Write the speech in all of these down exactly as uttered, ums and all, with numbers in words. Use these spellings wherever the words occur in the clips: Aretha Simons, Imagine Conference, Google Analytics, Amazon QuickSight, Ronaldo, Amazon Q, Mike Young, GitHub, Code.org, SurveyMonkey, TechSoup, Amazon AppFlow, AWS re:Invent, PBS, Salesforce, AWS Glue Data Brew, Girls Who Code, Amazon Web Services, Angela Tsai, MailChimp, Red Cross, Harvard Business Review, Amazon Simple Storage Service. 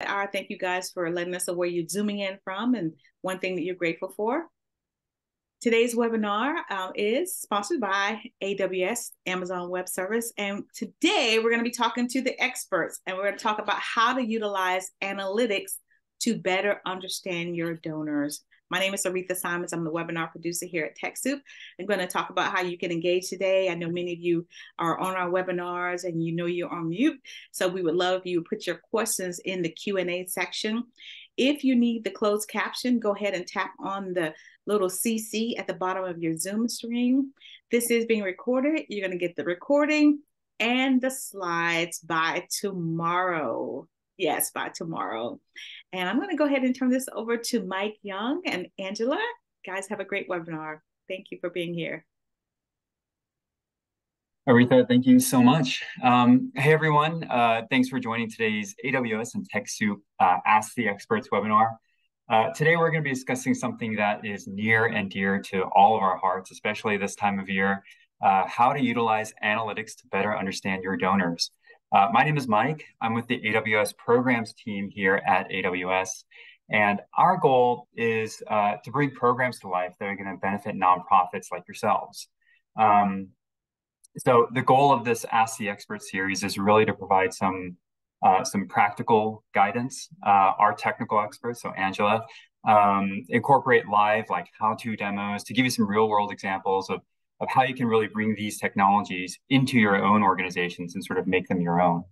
I thank you guys for letting us know where you're zooming in from and one thing that you're grateful for. Today's webinar uh, is sponsored by A W S, Amazon Web Service. And today we're going to be talking to the experts, and we're going to talk about how to utilize analytics to better understand your donors. My name is Aretha Simons. I'm the webinar producer here at TechSoup. I'm going to talk about how you can engage today. I know many of you are on our webinars and you know you're on mute. So we would love if you put your questions in the Q and A section. If you need the closed caption, go ahead and tap on the little C C at the bottom of your Zoom screen. This is being recorded. You're going to get the recording and the slides by tomorrow. Yes, by tomorrow. And I'm going to go ahead and turn this over to Mike Young and Angela. Guys, have a great webinar. Thank you for being here. Aretha, thank you so much. Um, hey, everyone. Uh, thanks for joining today's A W S and TechSoup uh, Ask the Experts webinar. Uh, today, we're going to be discussing something that is near and dear to all of our hearts, especially this time of year, uh, how to utilize analytics to better understand your donors. Uh, my name is Mike. I'm with the A W S programs team here at A W S. And our goal is uh, to bring programs to life that are going to benefit nonprofits like yourselves. Um, so the goal of this Ask the Expert series is really to provide some, uh, some practical guidance. Uh, our technical experts, so Angela, um, incorporate live like how-to demos to give you some real-world examples of of how you can really bring these technologies into your own organizations and sort of make them your own.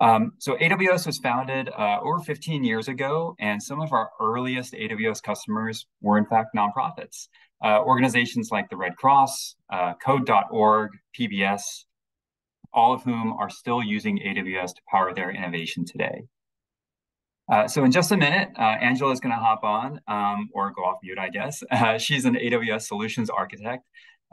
Um, so A W S was founded uh, over fifteen years ago, and some of our earliest A W S customers were in fact nonprofits. Uh, organizations like the Red Cross, uh, Code dot org, P B S, all of whom are still using A W S to power their innovation today. Uh, so in just a minute, uh, Angela is going to hop on um, or go off mute, I guess. Uh, she's an A W S solutions architect.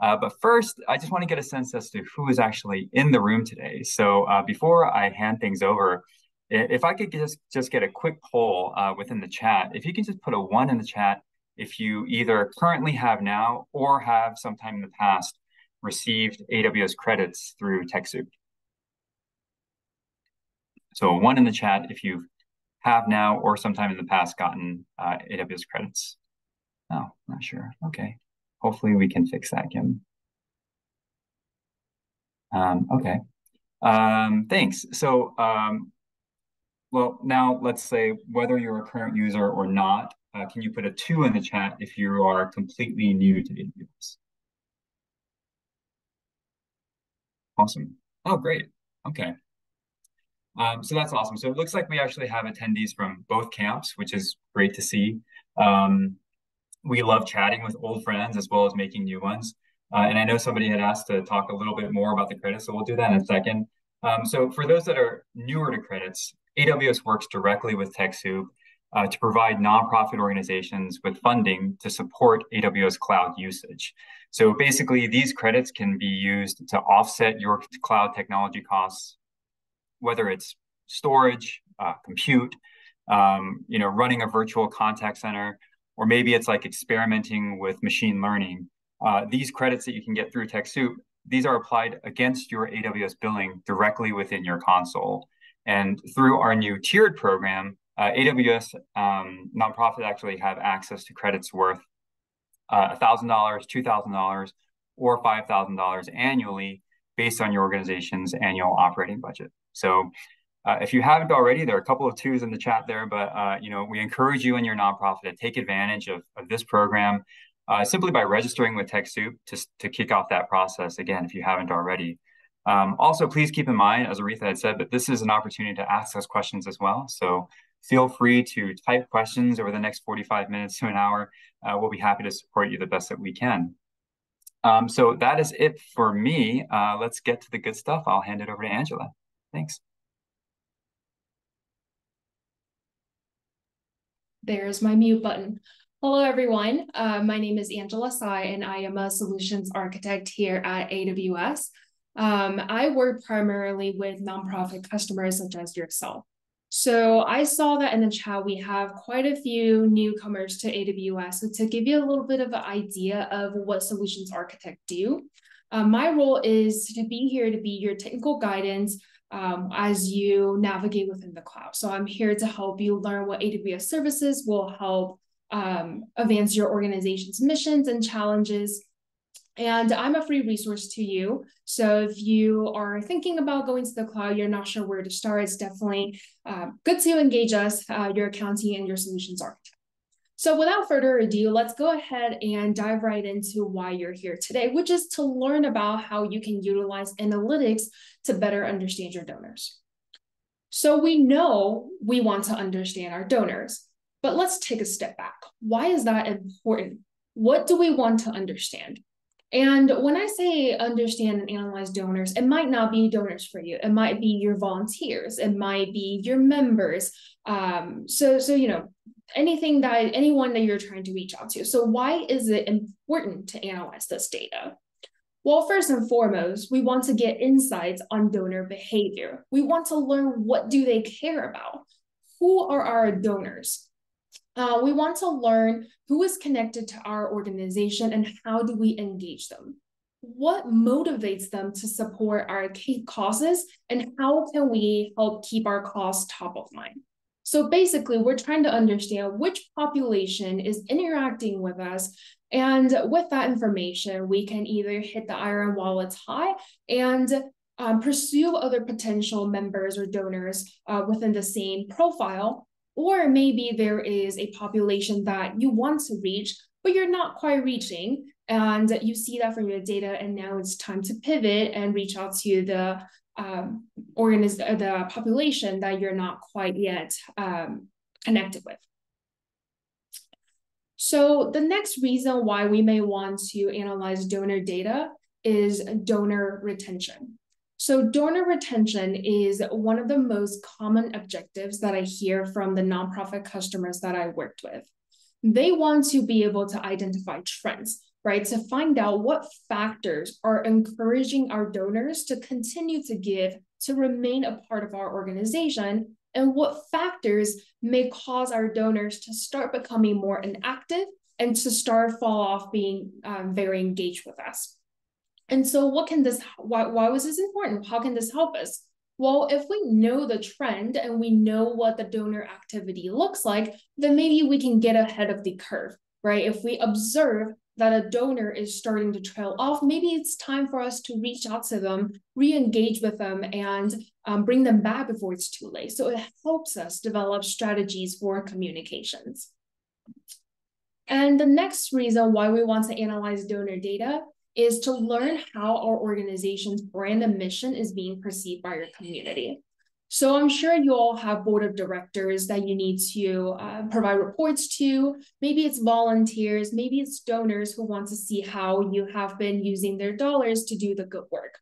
Uh, but first, I just want to get a sense as to who is actually in the room today. So uh, before I hand things over, if I could just, just get a quick poll uh, within the chat, if you can just put a one in the chat, if you either currently have now or have sometime in the past received A W S credits through TechSoup. So a one in the chat if you've have now or sometime in the past gotten uh, A W S credits. Oh, not sure. Okay. Hopefully we can fix that, Kim. Um, okay. Um, thanks. So, um, well, now let's say whether you're a current user or not, uh, can you put a two in the chat if you are completely new to A W S? Awesome. Oh, great. Okay. Um, so that's awesome. So it looks like we actually have attendees from both camps, which is great to see. Um, we love chatting with old friends as well as making new ones. Uh, and I know somebody had asked to talk a little bit more about the credits, so we'll do that in a second. Um, so for those that are newer to credits, A W S works directly with TechSoup uh, to provide nonprofit organizations with funding to support A W S cloud usage. So basically, these credits can be used to offset your cloud technology costs, whether it's storage, uh, compute, um, you know, running a virtual contact center, or maybe it's like experimenting with machine learning. Uh, these credits that you can get through TechSoup, these are applied against your A W S billing directly within your console. And through our new tiered program, uh, A W S um, nonprofits actually have access to credits worth uh, one thousand dollars, two thousand dollars, or five thousand dollars annually based on your organization's annual operating budget. So uh, if you haven't already, there are a couple of twos in the chat there, but uh, you know, we encourage you and your nonprofit to take advantage of, of this program uh, simply by registering with TechSoup to, to kick off that process, again, if you haven't already. Um, also, please keep in mind, as Aretha had said, that this is an opportunity to ask us questions as well. So feel free to type questions over the next forty-five minutes to an hour. Uh, we'll be happy to support you the best that we can. Um, so that is it for me. Uh, let's get to the good stuff. I'll hand it over to Angela. Thanks. There's my mute button. Hello, everyone. Uh, my name is Angela Tsai, and I am a solutions architect here at A W S. Um, I work primarily with nonprofit customers such as yourself. So I saw that in the chat, we have quite a few newcomers to A W S. So to give you a little bit of an idea of what solutions architects do, uh, my role is to be here to be your technical guidance, um, as you navigate within the cloud. So I'm here to help you learn what A W S services will help um, advance your organization's missions and challenges. And I'm a free resource to you. So if you are thinking about going to the cloud, you're not sure where to start, it's definitely uh, good to engage us, uh, your accounting and your solutions architect. So without further ado, let's go ahead and dive right into why you're here today, which is to learn about how you can utilize analytics to better understand your donors. So we know we want to understand our donors, but let's take a step back. Why is that important? What do we want to understand? And when I say understand and analyze donors, it might not be donors for you. It might be your volunteers. It might be your members. Um, so, so, you know, anything that, anyone that you're trying to reach out to. So why is it important to analyze this data? Well, first and foremost, we want to get insights on donor behavior. We want to learn, what do they care about? Who are our donors? Uh, we want to learn who is connected to our organization and how do we engage them? What motivates them to support our key causes, and how can we help keep our cause top of mind? So basically, we're trying to understand which population is interacting with us. And with that information, we can either hit the iron while it's hot and um, pursue other potential members or donors uh, within the same profile. Or maybe there is a population that you want to reach, but you're not quite reaching. And you see that from your data. And now it's time to pivot and reach out to the um, organiz- the population that you're not quite yet um, connected with. So the next reason why we may want to analyze donor data is donor retention. So donor retention is one of the most common objectives that I hear from the nonprofit customers that I worked with. They want to be able to identify trends, right? To find out what factors are encouraging our donors to continue to give, to remain a part of our organization, and what factors may cause our donors to start becoming more inactive and to start fall off being um, very engaged with us. And so what can this, why, why was this important? How can this help us? Well, if we know the trend and we know what the donor activity looks like, then maybe we can get ahead of the curve, right? If we observe that a donor is starting to trail off, maybe it's time for us to reach out to them, re-engage with them, and um, bring them back before it's too late. So it helps us develop strategies for communications. And the next reason why we want to analyze donor data is to learn how our organization's brand and mission is being perceived by your community. So I'm sure you all have board of directors that you need to uh, provide reports to. Maybe it's volunteers, maybe it's donors who want to see how you have been using their dollars to do the good work.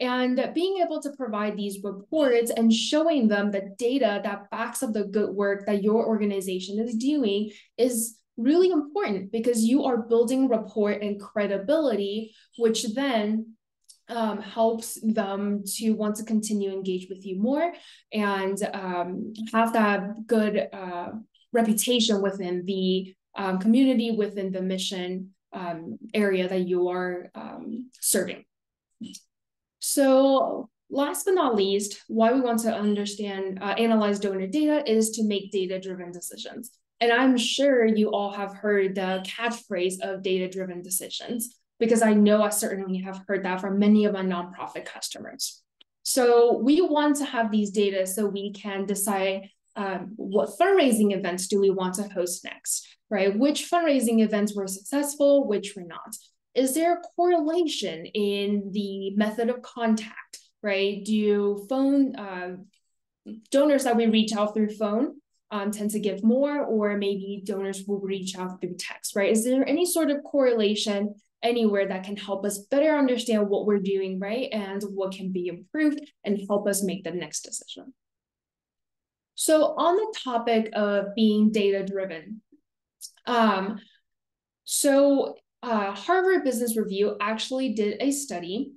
And being able to provide these reports and showing them the data that backs up the good work that your organization is doing is really important, because you are building rapport and credibility, which then um, helps them to want to continue engage with you more and um, have that good uh, reputation within the um, community, within the mission um, area that you are um, serving. So last but not least, why we want to understand, uh, analyze donor data is to make data-driven decisions. And I'm sure you all have heard the catchphrase of data-driven decisions, because I know I certainly have heard that from many of my nonprofit customers. So we want to have these data so we can decide um, what fundraising events do we want to host next, right? Which fundraising events were successful, which were not? Is there a correlation in the method of contact, right? Do phone uh, donors that we reach out through phone Um, tend to give more, or maybe donors will reach out through text, right? Is there any sort of correlation anywhere that can help us better understand what we're doing, right? And what can be improved and help us make the next decision? So on the topic of being data-driven, um, so uh, Harvard Business Review actually did a study,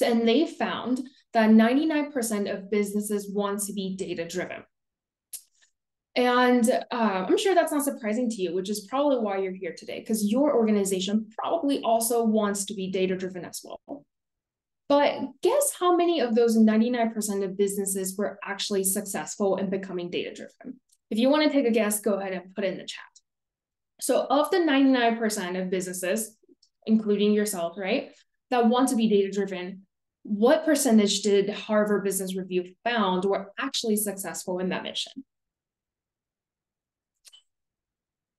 and they found that ninety-nine percent of businesses want to be data-driven. And uh, I'm sure that's not surprising to you, which is probably why you're here today, because your organization probably also wants to be data-driven as well. But guess how many of those ninety-nine percent of businesses were actually successful in becoming data-driven? If you want to take a guess, go ahead and put it in the chat. So of the ninety-nine percent of businesses, including yourself, right, that want to be data-driven, what percentage did Harvard Business Review found were actually successful in that mission?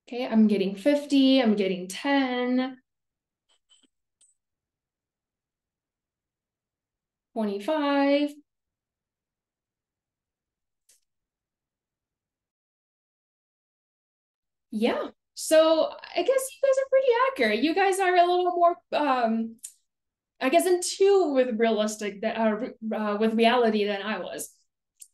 Okay, I'm getting fifty, I'm getting ten, twenty-five. Yeah, so I guess you guys are pretty accurate. You guys are a little more, um, I guess, in tune with realistic that uh, uh, with reality than I was.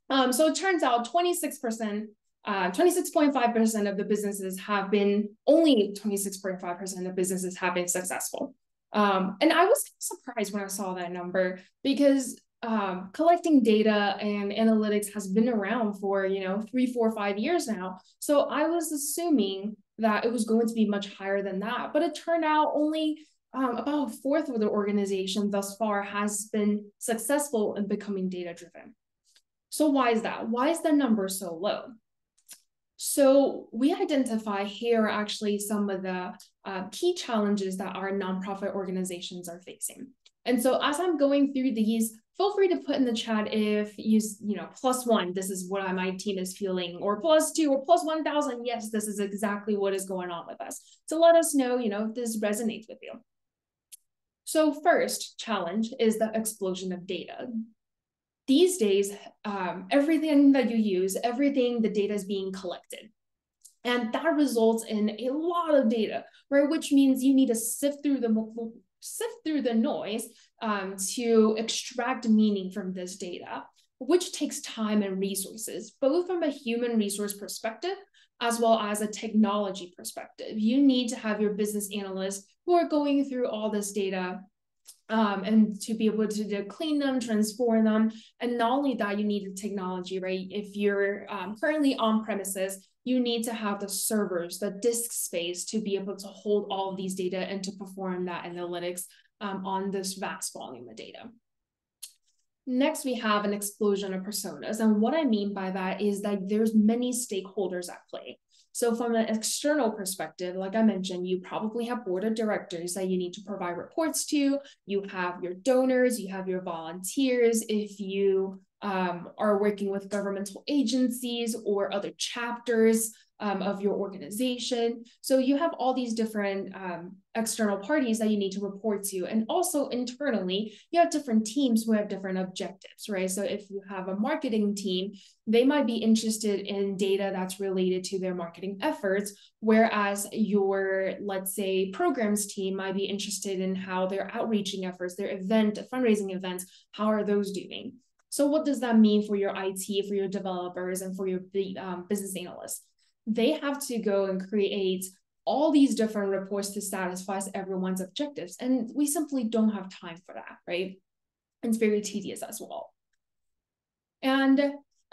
Um, so it turns out twenty-six percent. Uh, twenty-six point five percent of the businesses have been, only twenty-six point five percent of businesses have been successful. Um, and I was surprised when I saw that number, because um, collecting data and analytics has been around for, you know, three, four, five years now. So I was assuming that it was going to be much higher than that, but it turned out only um, about a fourth of the organization thus far has been successful in becoming data-driven. So why is that? Why is that number so low? So we identify here actually some of the uh, key challenges that our nonprofit organizations are facing. And so as I'm going through these, feel free to put in the chat if you, you know, plus one, this is what my team is feeling, or plus two, or plus one thousand, yes, this is exactly what is going on with us. So let us know, you know, if this resonates with you. So first challenge is the explosion of data. These days, um, everything that you use, everything, the data is being collected. And that results in a lot of data, right? Which means you need to sift through the, sift through the noise um, to extract meaning from this data, which takes time and resources, both from a human resource perspective, as well as a technology perspective. You need to have your business analysts who are going through all this data Um, and to be able to, to clean them, transform them. And not only that, you need the technology, right? If you're um, currently on premises, you need to have the servers, the disk space to be able to hold all of these data and to perform that analytics um, on this vast volume of data. Next, we have an explosion of personas. And what I mean by that is that there's many stakeholders at play. So from an external perspective, like I mentioned, you probably have board of directors that you need to provide reports to. You have your donors, you have your volunteers. If you um, are working with governmental agencies or other chapters um, of your organization. So you have all these different um, external parties that you need to report to. And also internally, you have different teams who have different objectives, right? So if you have a marketing team, they might be interested in data that's related to their marketing efforts, whereas your, let's say, programs team might be interested in how their outreaching efforts, their event, fundraising events, how are those doing? So what does that mean for your I T, for your developers, and for your um, business analysts? They have to go and create all these different reports to satisfy everyone's objectives. And we simply don't have time for that, right? It's very tedious as well. And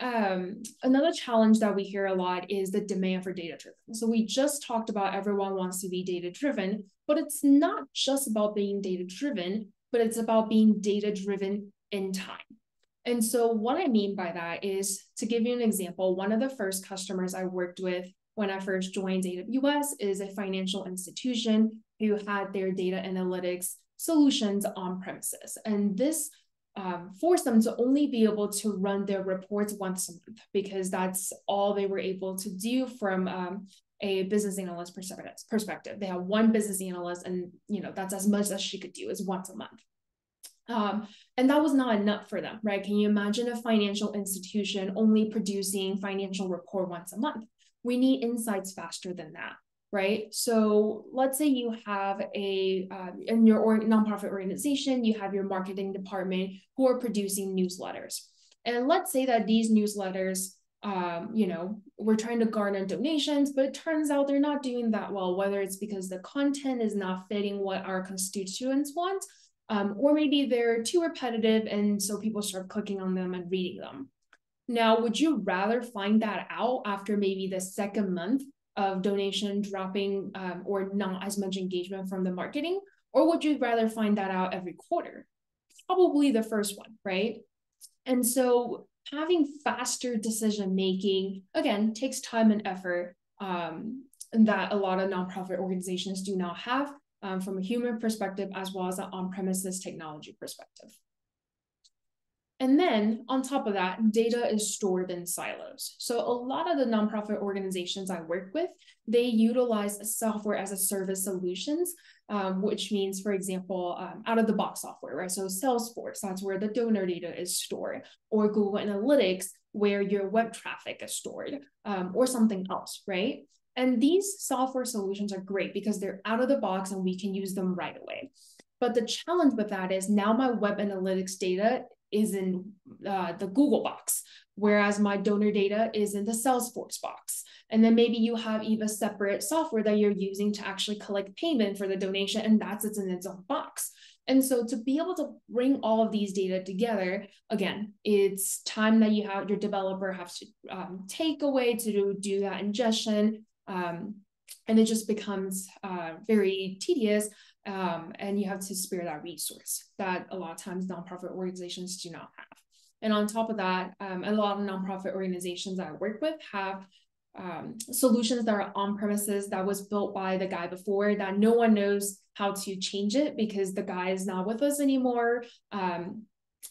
Um, another challenge that we hear a lot is the demand for data-driven. So we just talked about everyone wants to be data-driven, but it's not just about being data-driven, but it's about being data-driven in time. And so what I mean by that is, to give you an example, one of the first customers I worked with when I first joined A W S is a financial institution who had their data analytics solutions on premises. And this Um, force them to only be able to run their reports once a month, because that's all they were able to do from um, a business analyst perspective. They have one business analyst, and you know that's as much as she could do, is once a month. Um, and that was not enough for them, right? Can you imagine a financial institution only producing financial report once a month? We need insights faster than that, right? So let's say you have a, uh, in your or nonprofit organization, you have your marketing department who are producing newsletters. And let's say that these newsletters, um, you know, we're trying to garner donations, but it turns out they're not doing that well, whether it's because the content is not fitting what our constituents want, um, or maybe they're too repetitive, and so people start clicking on them and reading them. Now, would you rather find that out after maybe the second month of donation dropping um, or not as much engagement from the marketing? Or would you rather find that out every quarter? probably the first one, right? And so having faster decision-making, again, takes time and effort um, that a lot of nonprofit organizations do not have um, from a human perspective, as well as an on-premises technology perspective. And then on top of that, data is stored in silos. So a lot of the nonprofit organizations I work with, they utilize software as a service solutions, um, which means, for example, um, out-of-the-box software, right? So Salesforce, that's where the donor data is stored, or Google Analytics, where your web traffic is stored, um, or something else, right? And these software solutions are great because they're out of the box and we can use them right away. But the challenge with that is now my web analytics data is in uh, the Google box, whereas my donor data is in the Salesforce box. And then maybe you have even separate software that you're using to actually collect payment for the donation, and that's it's in its own box. And so to be able to bring all of these data together, again, it's time that you have your developer has to um, take away to do, do that ingestion. Um, and it just becomes uh, very tedious. Um, and you have to spare that resource that a lot of times nonprofit organizations do not have. And on top of that, um, a lot of nonprofit organizations that I work with have um, solutions that are on premises that was built by the guy before that no one knows how to change it because the guy is not with us anymore. Um,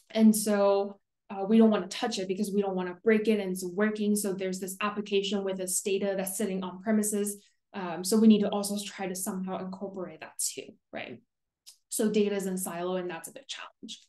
and so uh, we don't want to touch it because we don't want to break it, and it's working. So there's this application with this data that's sitting on premises. Um, so we need to also try to somehow incorporate that too, right? So data is in silo, and that's a big challenge.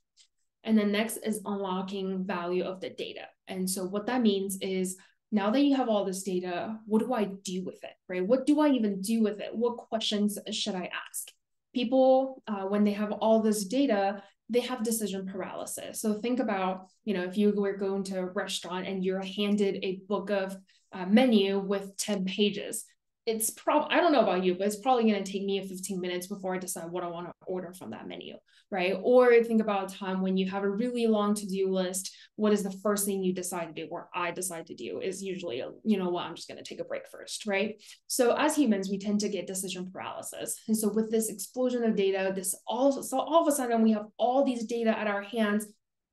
And then next is unlocking value of the data. And so what that means is now that you have all this data, what do I do with it, right? What do I even do with it? What questions should I ask? People, uh, when they have all this data, they have decision paralysis. So think about, you know, if you were going to a restaurant and you're handed a book of uh, menu with ten pages, it's probably, I don't know about you, but it's probably going to take me fifteen minutes before I decide what I want to order from that menu, right? Or think about a time when you have a really long to-do list. What is the first thing you decide to do, or I decide to do, is usually, you know what, I'm just going to take a break first, right? So as humans, we tend to get decision paralysis. And so with this explosion of data, this all, so all of a sudden we have all these data at our hands,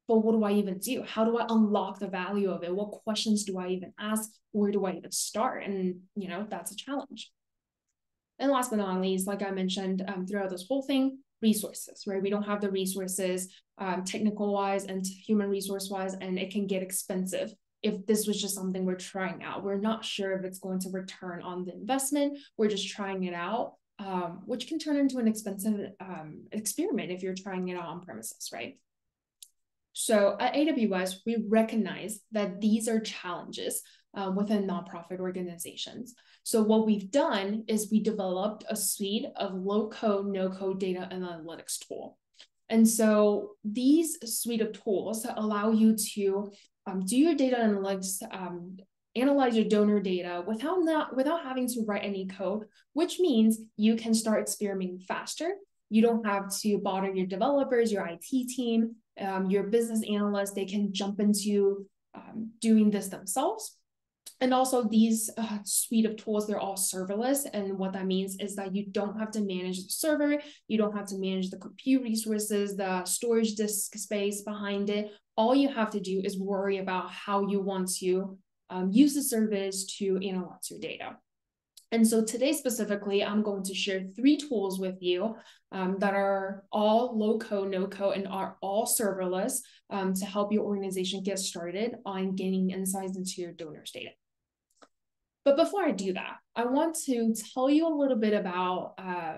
but what do I even do? How do I unlock the value of it? What questions do I even ask? Where do I even start? And, you know, that's a challenge. And last but not least, like I mentioned, um, throughout this whole thing, resources, right? We don't have the resources, um, technical wise and human resource wise, and it can get expensive. If this was just something we're trying out, we're not sure if it's going to return on the investment. We're just trying it out, um, which can turn into an expensive um, experiment if you're trying it out on premises, right? So at A W S, we recognize that these are challenges uh, within nonprofit organizations. So what we've done is we developed a suite of low-code, no-code data and analytics tool. And so these suite of tools allow you to um, do your data analytics, um, analyze your donor data without, not, without having to write any code, which means you can start experimenting faster. You don't have to bother your developers, your I T team, Um, your business analysts. They can jump into um, doing this themselves. And also these uh, suite of tools, they're all serverless. And what that means is that you don't have to manage the server. You don't have to manage the compute resources, the storage disk space behind it. All you have to do is worry about how you want to um, use the service to analyze your data. And so today specifically, I'm going to share three tools with you um, that are all low-code, no-code, and are all serverless um, to help your organization get started on gaining insights into your donors' data. But before I do that, I want to tell you a little bit about uh,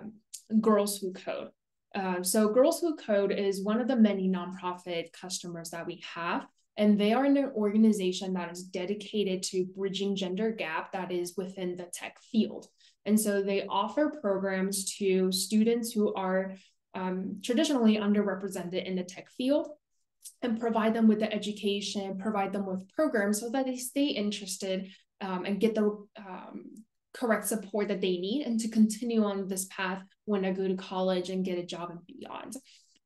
Girls Who Code. Uh, so Girls Who Code is one of the many nonprofit customers that we have. And they are an organization that is dedicated to bridging gender gap that is within the tech field. And so they offer programs to students who are um, traditionally underrepresented in the tech field, and provide them with the education, provide them with programs so that they stay interested um, and get the um, correct support that they need, and to continue on this path when they go to college and get a job and beyond.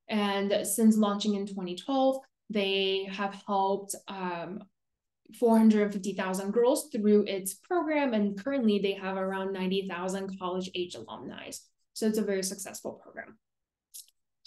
And since launching in twenty twelve, they have helped um, four hundred fifty thousand girls through its program, and currently they have around ninety thousand college-age alumni. So it's a very successful program.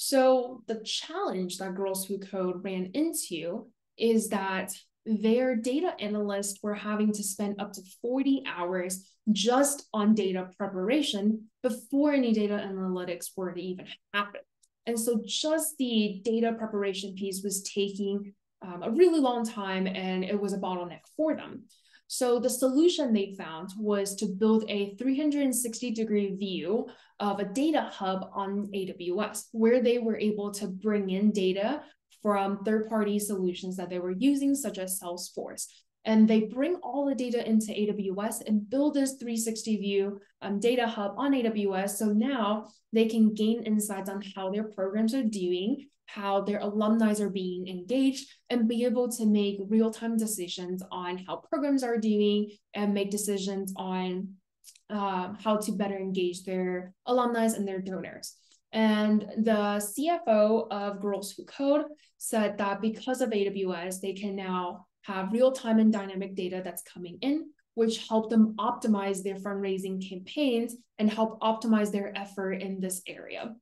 So the challenge that Girls Who Code ran into is that their data analysts were having to spend up to forty hours just on data preparation before any data analytics were to even happen. And so just the data preparation piece was taking um, a really long time, and it was a bottleneck for them. So the solution they found was to build a three sixty degree view of a data hub on A W S, where they were able to bring in data from third-party solutions that they were using, such as Salesforce. And they bring all the data into A W S and build this three sixty view um, data hub on A W S. So now they can gain insights on how their programs are doing, how their alumni are being engaged, and be able to make real-time decisions on how programs are doing and make decisions on uh, how to better engage their alumni and their donors. And the C F O of Girls Who Code said that because of A W S, they can now have real-time and dynamic data that's coming in, which help them optimize their fundraising campaigns and help optimize their effort in this area.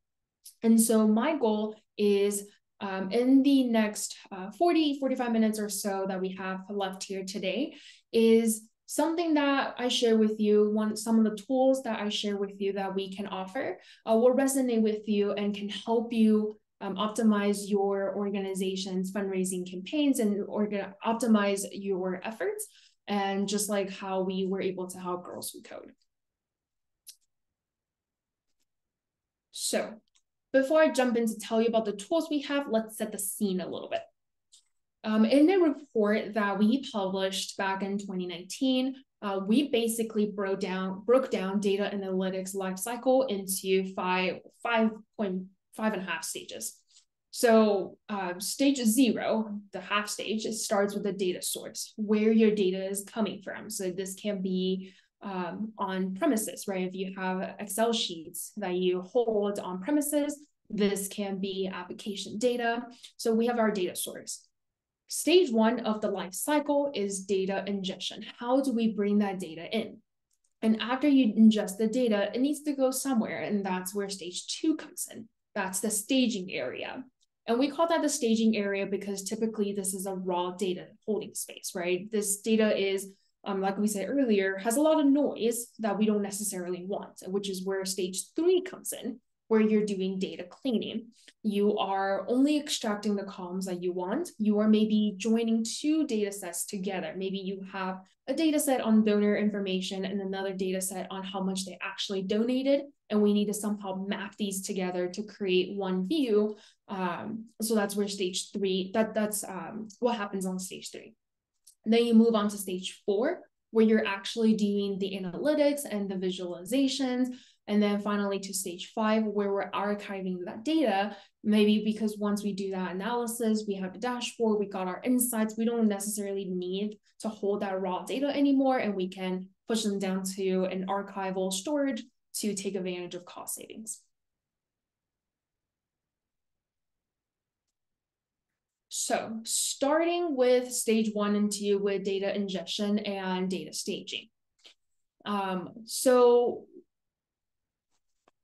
And so my goal is um, in the next uh, forty, forty-five minutes or so that we have left here today is something that I share with you, one, some of the tools that I share with you that we can offer uh, will resonate with you and can help you um, optimize your organization's fundraising campaigns and organ optimize your efforts, and just like how we were able to help Girls Who Code. So before I jump in to tell you about the tools we have, let's set the scene a little bit. Um, in a report that we published back in twenty nineteen, uh, we basically broke down broke down data analytics lifecycle into five five point five and a half stages. So um, stage zero, the half stage, it starts with the data source, where your data is coming from. So this can be um, on premises, right? If you have Excel sheets that you hold on premises, this can be application data. So we have our data source. Stage one of the life cycle is data ingestion. How do we bring that data in? And after you ingest the data, it needs to go somewhere. And that's where stage two comes in. That's the staging area. And we call that the staging area because typically this is a raw data holding space, right? This data is, um, like we said earlier, has a lot of noise that we don't necessarily want, which is where stage three comes in, where you're doing data cleaning. You are only extracting the columns that you want. You are maybe joining two data sets together. Maybe you have a data set on donor information and another data set on how much they actually donated. And we need to somehow map these together to create one view. Um, so that's where stage three, that, that's um, what happens on stage three. And then you move on to stage four, where you're actually doing the analytics and the visualizations. And then finally to stage five, where we're archiving that data, maybe because once we do that analysis, we have a dashboard, we got our insights, we don't necessarily need to hold that raw data anymore, and we can push them down to an archival storage to take advantage of cost savings. So starting with stage one and two with data ingestion and data staging. Um, so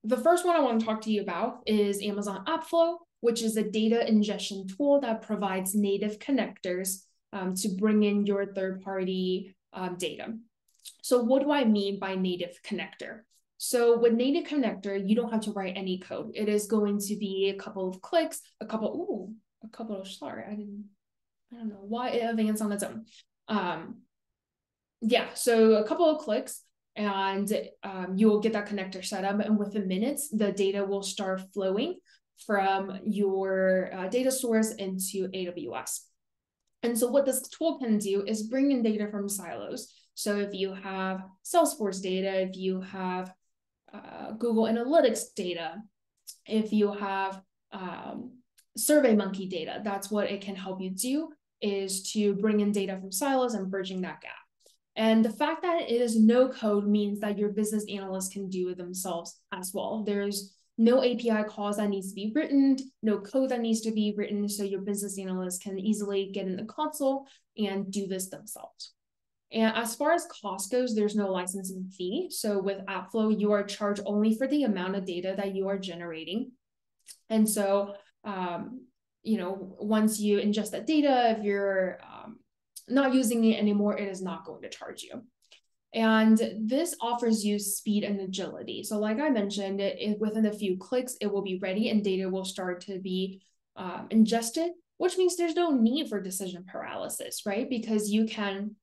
the first one I want to talk to you about is Amazon AppFlow, which is a data ingestion tool that provides native connectors um, to bring in your third-party um, data. So what do I mean by native connector? So with native connector, you don't have to write any code. It is going to be a couple of clicks, a couple, ooh, a couple of, sorry, I didn't, I don't know why it advanced on its own. Um, yeah, so a couple of clicks, and um, you will get that connector set up, and within minutes, the data will start flowing from your uh, data source into A W S. And so what this tool can do is bring in data from silos. So if you have Salesforce data, if you have uh, Google Analytics data, if you have um, SurveyMonkey data, that's what it can help you do, is to bring in data from silos and bridging that gap. And the fact that it is no code means that your business analysts can do it themselves as well. There's no A P I calls that needs to be written, no code that needs to be written. So your business analysts can easily get in the console and do this themselves. And as far as cost goes, there's no licensing fee. So with AppFlow, you are charged only for the amount of data that you are generating. And so, um, you know, once you ingest that data, if you're um, not using it anymore, it is not going to charge you. And this offers you speed and agility. So like I mentioned, it, it, within a few clicks, it will be ready and data will start to be um, ingested, which means there's no need for decision paralysis, right? Because you can,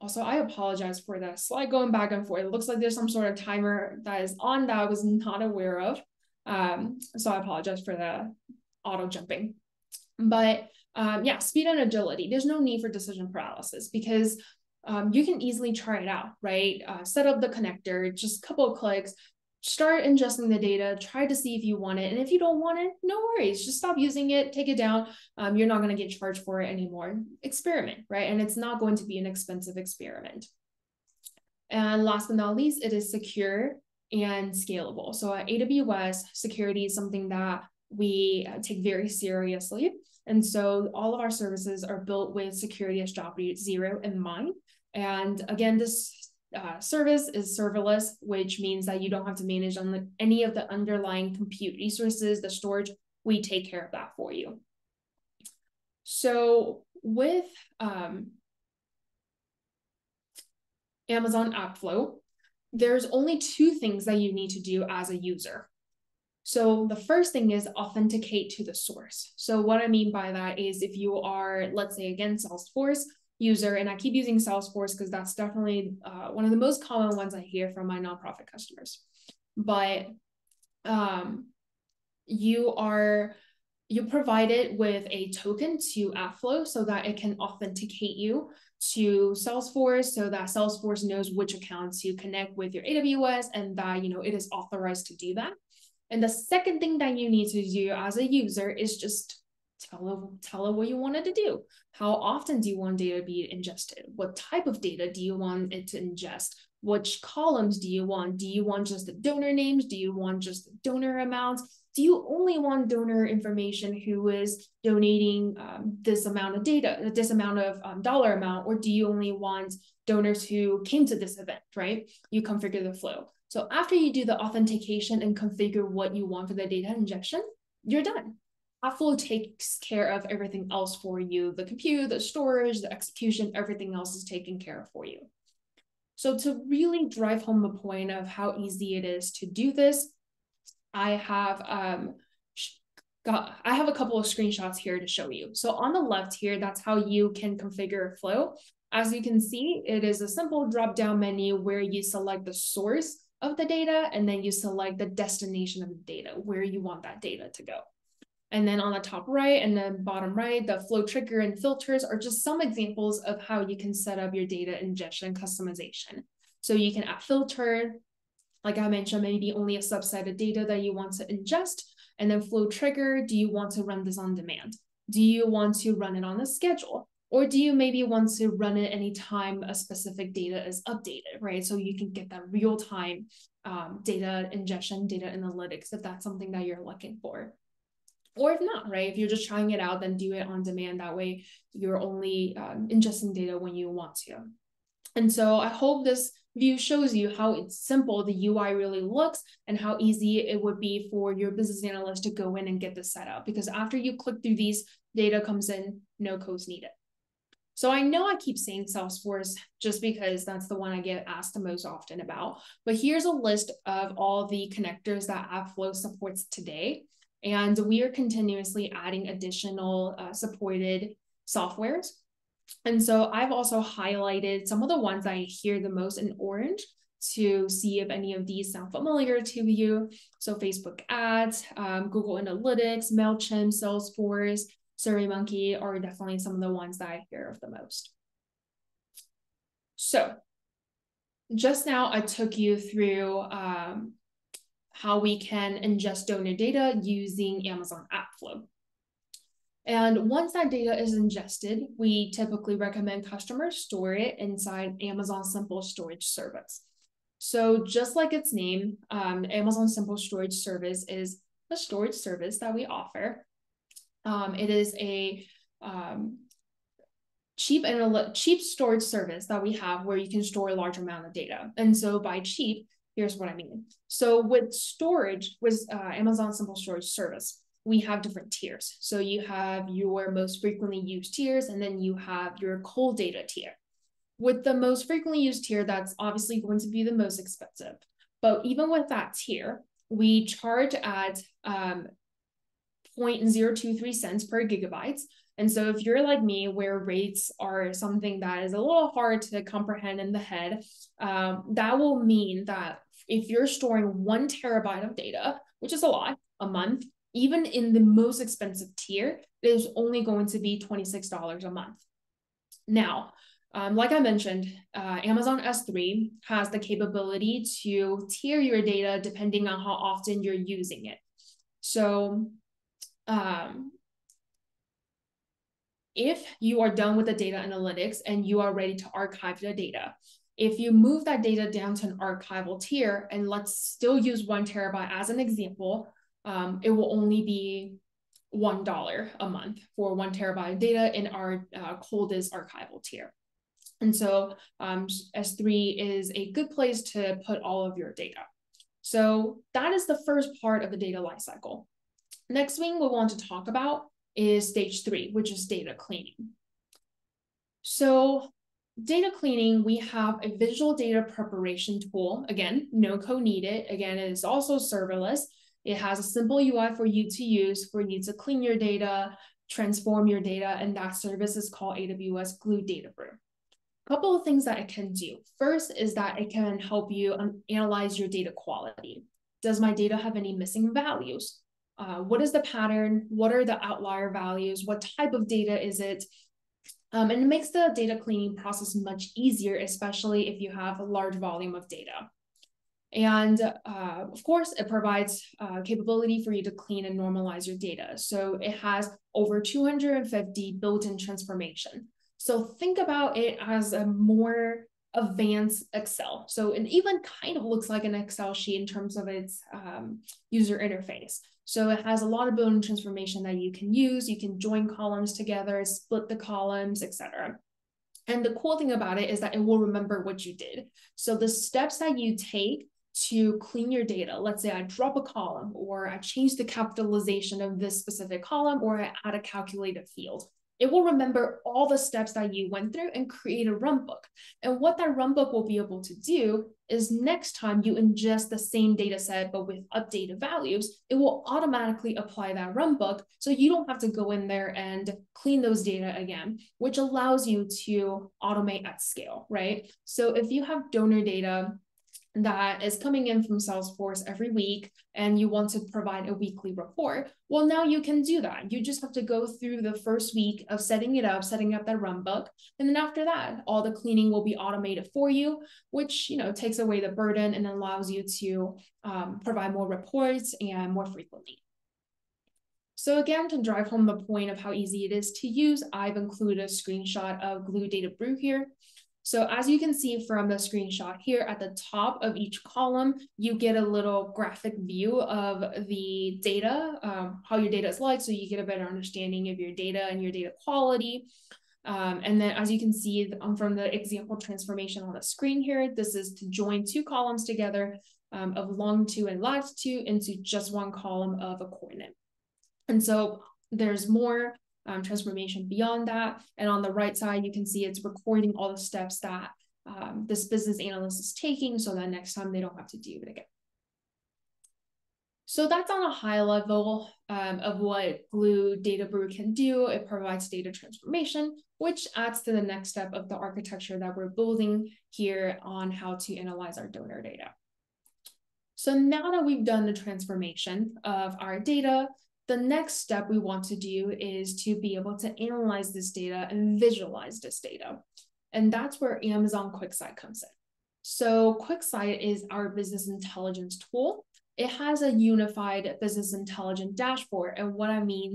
also I apologize for the slide going back and forth. It looks like there's some sort of timer that is on that I was not aware of. Um, so I apologize for the auto jumping. But um, yeah, speed and agility. There's no need for decision paralysis because Um, you can easily try it out, right? Uh, set up the connector, just a couple of clicks, start ingesting the data, try to see if you want it. And if you don't want it, no worries, just stop using it, take it down. Um, you're not going to get charged for it anymore. Experiment, right? And it's not going to be an expensive experiment. And last but not least, it is secure and scalable. So at A W S, security is something that we take very seriously. And so all of our services are built with security as job zero in mind. And again, this uh, service is serverless, which means that you don't have to manage on the, any of the underlying compute resources, the storage, we take care of that for you. So with um, Amazon AppFlow, there's only two things that you need to do as a user. So the first thing is authenticate to the source. So what I mean by that is if you are, let's say again, Salesforce user, and I keep using Salesforce because that's definitely uh, one of the most common ones I hear from my nonprofit customers. But um, you are, you provide it with a token to AppFlow so that it can authenticate you to Salesforce so that Salesforce knows which accounts you connect with your A W S and that, you know, it is authorized to do that. And the second thing that you need to do as a user is just tell it, tell it what you want it to do. How often do you want data to be ingested? What type of data do you want it to ingest? Which columns do you want? Do you want just the donor names? Do you want just the donor amounts? Do you only want donor information who is donating um, this amount of data, this amount of um, dollar amount, or do you only want donors who came to this event, right? You configure the flow. So after you do the authentication and configure what you want for the data injection, you're done. AppFlow takes care of everything else for you. The compute, the storage, the execution, everything else is taken care of for you. So to really drive home the point of how easy it is to do this, I have, um, got, I have a couple of screenshots here to show you. So on the left here, that's how you can configure a flow. As you can see, it is a simple drop-down menu where you select the source of the data, and then you select the destination of the data, where you want that data to go. And then on the top right and then bottom right, the flow trigger and filters are just some examples of how you can set up your data ingestion customization. So you can add filter, like I mentioned, maybe only a subset of data that you want to ingest. And then flow trigger, do you want to run this on demand? Do you want to run it on a schedule? Or do you maybe want to run it anytime a specific data is updated, right? So you can get that real-time um, data ingestion, data analytics, if that's something that you're looking for. Or if not, right? If you're just trying it out, then do it on demand. That way you're only um, ingesting data when you want to. And so I hope this view shows you how it's simple the U I really looks and how easy it would be for your business analyst to go in and get this set up. Because after you click through these, data comes in, no code's needed. So I know I keep saying Salesforce just because that's the one I get asked the most often about, but here's a list of all the connectors that AppFlow supports today. And we are continuously adding additional uh, supported softwares. And so I've also highlighted some of the ones I hear the most in orange to see if any of these sound familiar to you. So Facebook ads, um, Google Analytics, MailChimp, Salesforce, SurveyMonkey are definitely some of the ones that I hear of the most. So just now I took you through um, how we can ingest donor data using Amazon AppFlow. And once that data is ingested, we typically recommend customers store it inside Amazon Simple Storage Service. So just like its name, um, Amazon Simple Storage Service is a storage service that we offer. Um, it is a um, cheap and cheap storage service that we have where you can store a large amount of data. And so by cheap, Here's what I mean. So with storage, with uh, Amazon Simple Storage Service, we have different tiers. So you have your most frequently used tiers, and then you have your cold data tier. With the most frequently used tier, that's obviously going to be the most expensive. But even with that tier, we charge at um, zero point zero two three cents per gigabyte. And so if you're like me, where rates are something that is a little hard to comprehend in the head, um, that will mean that if you're storing one terabyte of data, which is a lot, a month, even in the most expensive tier, it is only going to be twenty-six dollars a month. Now, um, like I mentioned, uh, Amazon S three has the capability to tier your data depending on how often you're using it. So um, if you are done with the data analytics and you are ready to archive the data, if you move that data down to an archival tier, and let's still use one terabyte as an example, um, it will only be one dollar a month for one terabyte of data in our uh, coldest archival tier. And so um, S three is a good place to put all of your data. So that is the first part of the data lifecycle. Next thing we want to talk about is stage three, which is data cleaning. So data cleaning, we have a visual data preparation tool. Again, no code needed. Again, it is also serverless. It has a simple U I for you to use, for you to clean your data, transform your data, and that service is called A W S Glue Data Brew. A couple of things that it can do. First is that it can help you analyze your data quality. Does my data have any missing values? Uh, what is the pattern? What are the outlier values? What type of data is it? Um, and it makes the data cleaning process much easier, especially if you have a large volume of data. And uh, of course, it provides uh, capability for you to clean and normalize your data. So it has over two hundred fifty built-in transformation. So think about it as a more advanced Excel. So it even kind of looks like an Excel sheet in terms of its um, user interface. So it has a lot of built-in transformation that you can use. You can join columns together, split the columns, et cetera. And the cool thing about it is that it will remember what you did. So the steps that you take to clean your data, let's say I drop a column, or I change the capitalization of this specific column, or I add a calculated field. It will remember all the steps that you went through and create a runbook. And what that runbook will be able to do is next time you ingest the same data set, but with updated values, it will automatically apply that runbook. So you don't have to go in there and clean those data again, which allows you to automate at scale, right? So if you have donor data that is coming in from Salesforce every week, and you want to provide a weekly report, well, now you can do that. You just have to go through the first week of setting it up, setting up that run book. And then after that, all the cleaning will be automated for you, which, you know, takes away the burden and allows you to um, provide more reports and more frequently. So again, to drive home the point of how easy it is to use, I've included a screenshot of Glue Data Brew here. So as you can see from the screenshot here, at the top of each column, you get a little graphic view of the data, um, how your data is like, so you get a better understanding of your data and your data quality. Um, and then as you can see from the example transformation on the screen here, this is to join two columns together um, of longitude and latitude into just one column of a coordinate. And so there's more Um, transformation beyond that. And on the right side, you can see it's recording all the steps that um, this business analyst is taking so that next time they don't have to do it again. So that's on a high level um, of what Glue Data Brew can do. It provides data transformation, which adds to the next step of the architecture that we're building here on how to analyze our donor data. So now that we've done the transformation of our data, the next step we want to do is to be able to analyze this data and visualize this data. And that's where Amazon QuickSight comes in. So QuickSight is our business intelligence tool. It has a unified business intelligence dashboard. And what I mean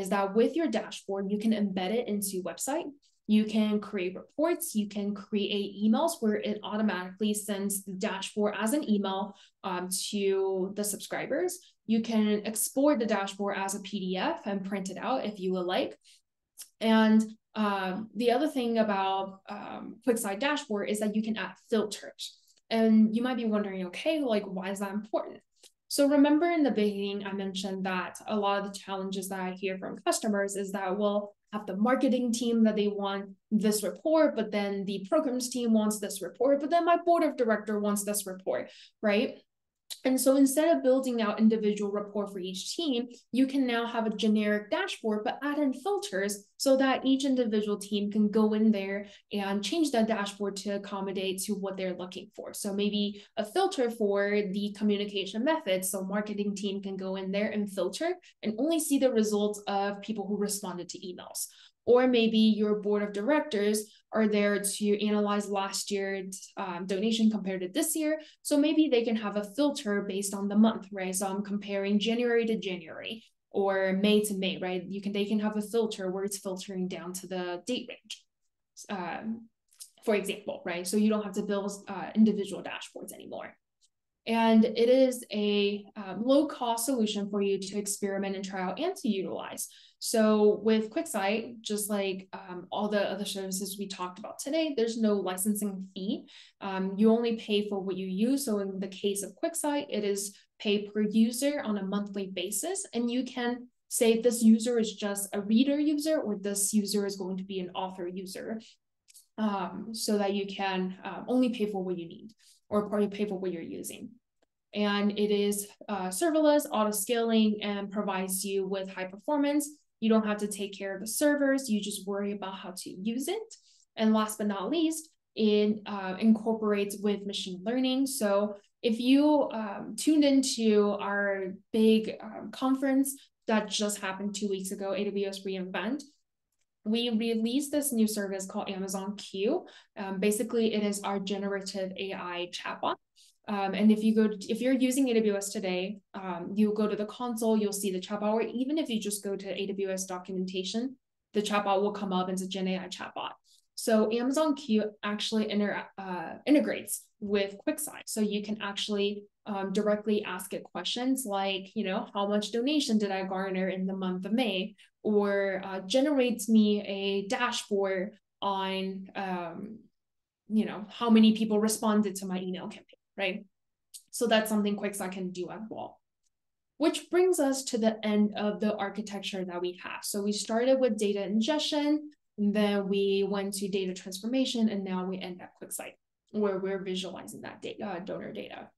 is that with your dashboard, you can embed it into your website. You can create reports, you can create emails where it automatically sends the dashboard as an email um, to the subscribers. You can export the dashboard as a P D F and print it out if you would like. And um, the other thing about um, QuickSight dashboard is that you can add filters. And you might be wondering, okay, like, why is that important? So remember in the beginning, I mentioned that a lot of the challenges that I hear from customers is that, well, have the marketing team that they want this report, but then the programs team wants this report, but then my board of director wants this report, right? And so instead of building out individual report for each team, you can now have a generic dashboard, but add in filters so that each individual team can go in there and change that dashboard to accommodate to what they're looking for. So maybe a filter for the communication methods. So marketing team can go in there and filter and only see the results of people who responded to emails. Or maybe your board of directors are there to analyze last year's um, donation compared to this year. So maybe they can have a filter based on the month, right? So I'm comparing January to January or May to May, right? You can, they can have a filter where it's filtering down to the date range, um, for example, right? So you don't have to build uh, individual dashboards anymore. And it is a um, low-cost solution for you to experiment and try out and to utilize. So with QuickSight, just like um, all the other services we talked about today, there's no licensing fee. Um, you only pay for what you use. So in the case of QuickSight, it is pay per user on a monthly basis. And you can say this user is just a reader user, or this user is going to be an author user, um, so that you can uh, only pay for what you need, or probably pay for what you're using. And it is uh, serverless, auto-scaling, and provides you with high performance. You don't have to take care of the servers. You just worry about how to use it. And last but not least, it uh, incorporates with machine learning. So if you um, tuned into our big um, conference that just happened two weeks ago, A W S re:Invent, we released this new service called Amazon Q. Um, basically, it is our generative A I chatbot. Um, and if you go, to, if you're using A W S today, um, you go to the console, you'll see the chatbot, or even if you just go to A W S documentation, the chatbot will come up as a Gen A I chatbot. So Amazon Q actually inter, uh, integrates with QuickSight. So you can actually um, directly ask it questions like, you know, how much donation did I garner in the month of May? Or uh, generates me a dashboard on, um, you know, how many people responded to my email campaign, right? So that's something QuickSight can do as well. Which brings us to the end of the architecture that we have. So we started with data ingestion, then we went to data transformation, and now we end at QuickSight, where we're visualizing that data, uh, donor data.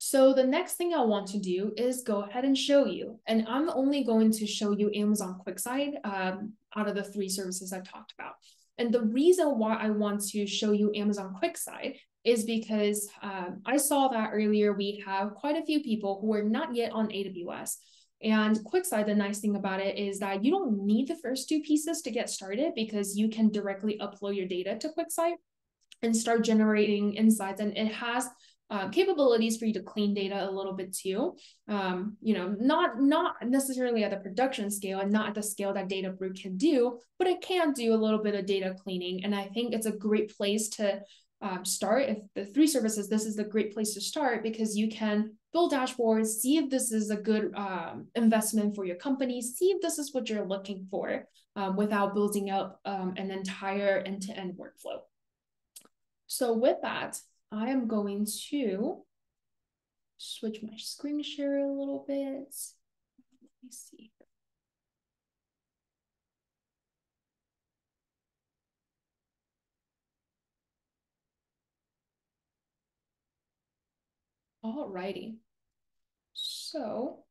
So the next thing I want to do is go ahead and show you, and I'm only going to show you Amazon QuickSight um, out of the three services I talked about. And the reason why I want to show you Amazon QuickSight is because um, I saw that earlier we have quite a few people who are not yet on A W S. And QuickSight, the nice thing about it is that you don't need the first two pieces to get started, because you can directly upload your data to QuickSight and start generating insights. And it has uh, capabilities for you to clean data a little bit too. Um, you know, not, not necessarily at the production scale and not at the scale that Data Brew can do, but it can do a little bit of data cleaning. And I think it's a great place to Um, start. If the three services, this is the great place to start, because you can build dashboards, see if this is a good um, investment for your company, see if this is what you're looking for, um, without building up um, an entire end-to-end workflow. So with that, I am going to switch my screen share a little bit. Let me see. Alrighty, so,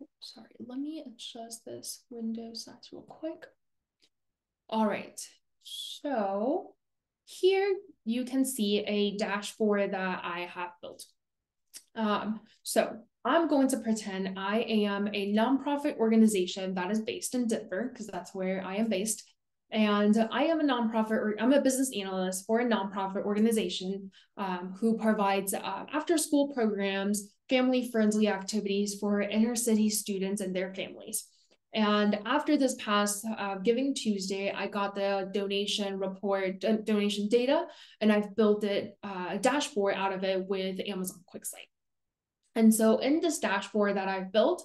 oops, sorry, let me adjust this window size real quick. All right, so here you can see a dashboard that I have built. Um, so I'm going to pretend I am a nonprofit organization that is based in Denver, because that's where I am based. And I am a nonprofit, or I'm a business analyst for a nonprofit organization um, who provides uh, after-school programs, family-friendly activities for inner-city students and their families. And after this past uh, Giving Tuesday, I got the donation report, donation data, and I've built it, uh, a dashboard out of it with Amazon QuickSight. And so in this dashboard that I've built,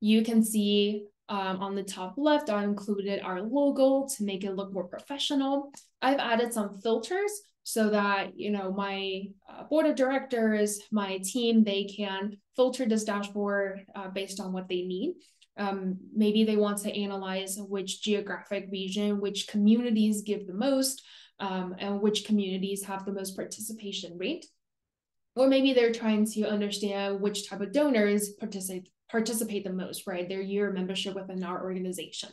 you can see Um, on the top left, I included our logo to make it look more professional. I've added some filters so that, you know, my uh, board of directors, my team, they can filter this dashboard uh, based on what they need. Um, maybe they want to analyze which geographic region, which communities give the most, um, and which communities have the most participation rate. Or maybe they're trying to understand which type of donors participate participate the most, right? Their year membership within our organization.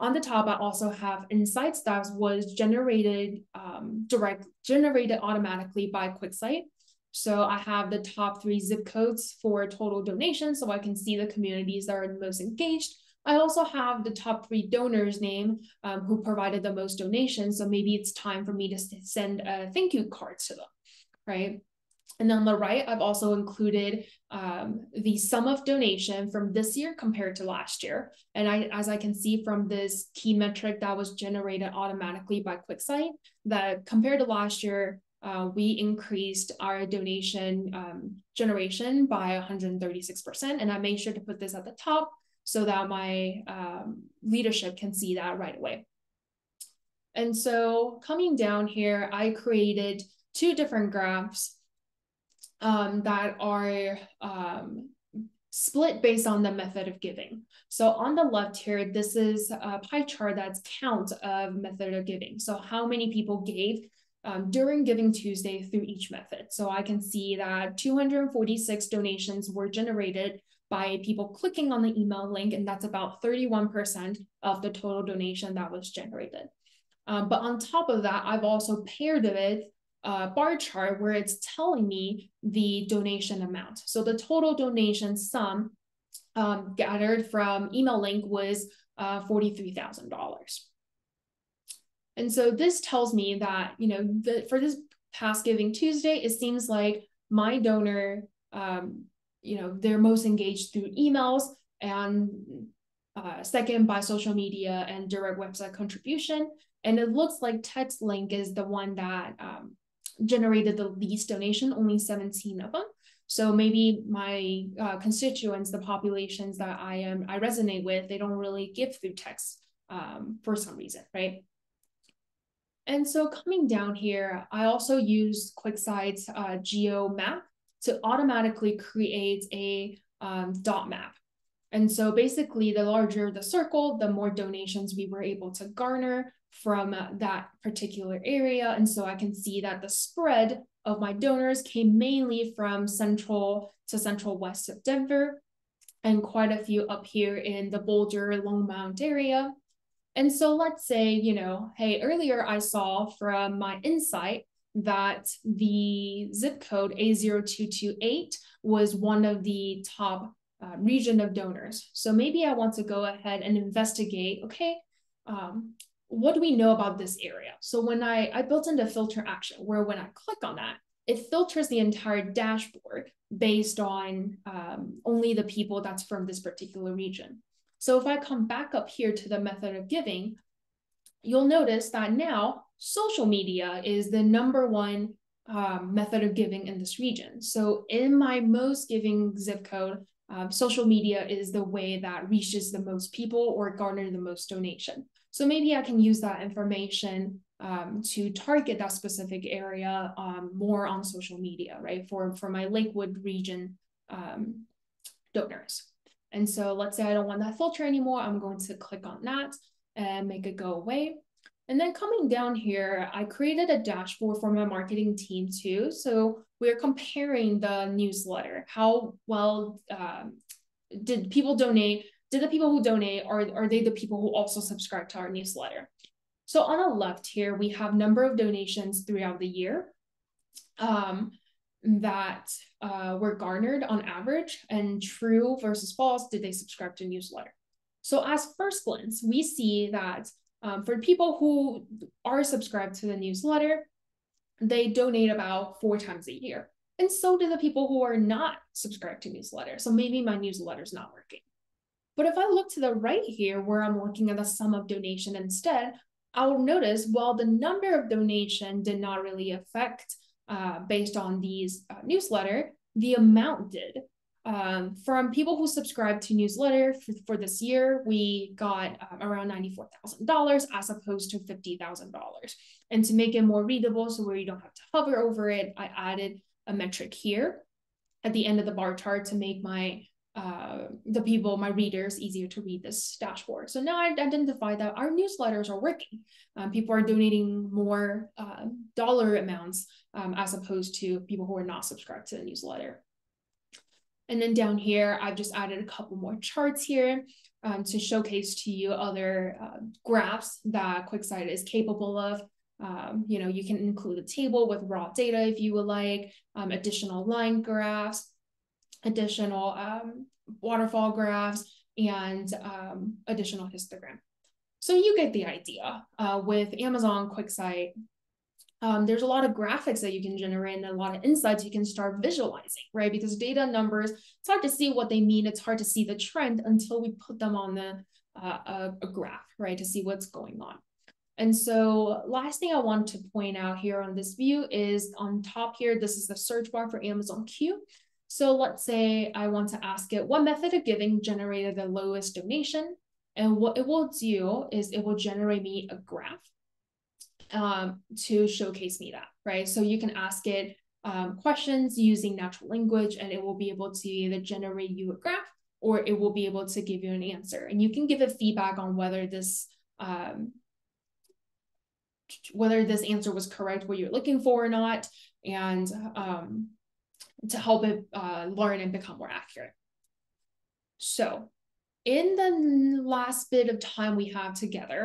On the top, I also have insights that was generated um, direct generated automatically by QuickSight. So I have the top three zip codes for total donations, so I can see the communities that are the most engaged. I also have the top three donors' name um, who provided the most donations. So maybe it's time for me to send a thank you card to them, right? And on the right, I've also included um, the sum of donation from this year compared to last year. And I, as I can see from this key metric that was generated automatically by QuickSight, that compared to last year, uh, we increased our donation um, generation by one hundred thirty-six percent. And I made sure to put this at the top so that my um, leadership can see that right away. And so coming down here, I created two different graphs Um, that are um, split based on the method of giving. So on the left here, this is a pie chart that's count of method of giving. So how many people gave um, during Giving Tuesday through each method. So I can see that two hundred forty-six donations were generated by people clicking on the email link, and that's about thirty-one percent of the total donation that was generated. Um, but on top of that, I've also paired it Uh, bar chart where it's telling me the donation amount. So the total donation sum um, gathered from email link was uh, forty-three thousand dollars. And so this tells me that, you know, the, for this past Giving Tuesday, it seems like my donor, um, you know, they're most engaged through emails, and uh, second by social media and direct website contribution. And it looks like text link is the one that um, generated the least donation, only seventeen of them. So maybe my uh, constituents, the populations that I am, I resonate with, they don't really give through text um, for some reason, right? And so coming down here, I also use QuickSight's uh, geo map to automatically create a um, dot map. And so basically, the larger the circle, the more donations we were able to garner from that particular area. And so I can see that the spread of my donors came mainly from central to central west of Denver, and quite a few up here in the Boulder, Longmont area. And so let's say, you know, hey, earlier I saw from my insight that the zip code A zero two two eight was one of the top Uh, region of donors. So maybe I want to go ahead and investigate, okay, um, what do we know about this area? So when I, I built in the filter action, where when I click on that, it filters the entire dashboard based on um, only the people that's from this particular region. So if I come back up here to the method of giving, you'll notice that now social media is the number one um, method of giving in this region. So in my most giving zip code, Um, social media is the way that reaches the most people or garner the most donation. So maybe I can use that information um, to target that specific area um, more on social media, right? For, for my Lakewood region um, donors. And so let's say I don't want that filter anymore. I'm going to click on that and make it go away. And then coming down here, I created a dashboard for my marketing team too. So we're comparing the newsletter. How well um, did people donate? Did the people who donate, are, are they the people who also subscribe to our newsletter? So on the left here, we have number of donations throughout the year um, that uh, were garnered on average, and true versus false, did they subscribe to newsletter? So as first glance, we see that Um, for people who are subscribed to the newsletter, they donate about four times a year. And so do the people who are not subscribed to newsletter. So maybe my newsletter is not working. But if I look to the right here, where I'm looking at the sum of donation instead, I'll notice, well, the number of donation did not really affect uh, based on these uh, newsletter, the amount did. Um, from people who subscribe to newsletter for, for this year, we got um, around ninety-four thousand dollars as opposed to fifty thousand dollars. And to make it more readable, so where you don't have to hover over it, I added a metric here at the end of the bar chart to make my uh, the people, my readers, easier to read this dashboard. So now I identify that our newsletters are working. Um, people are donating more uh, dollar amounts um, as opposed to people who are not subscribed to the newsletter. And then down here, I've just added a couple more charts here um, to showcase to you other uh, graphs that QuickSight is capable of. Um, you know, you can include a table with raw data if you would like, um, additional line graphs, additional um, waterfall graphs, and um, additional histogram. So you get the idea. Uh, with Amazon QuickSight, Um, there's a lot of graphics that you can generate and a lot of insights you can start visualizing, right? Because data numbers, it's hard to see what they mean. It's hard to see the trend until we put them on the, uh, a, a graph, right? To see what's going on. And so last thing I want to point out here on this view is on top here, this is the search bar for Amazon Q. So let's say I want to ask it, what method of giving generated the lowest donation? And what it will do is it will generate me a graph Um, to showcase me that, right? So you can ask it um, questions using natural language, and it will be able to either generate you a graph or it will be able to give you an answer. And you can give it feedback on whether this um, whether this answer was correct, what you're looking for or not, and um, to help it uh, learn and become more accurate. So in the last bit of time we have together,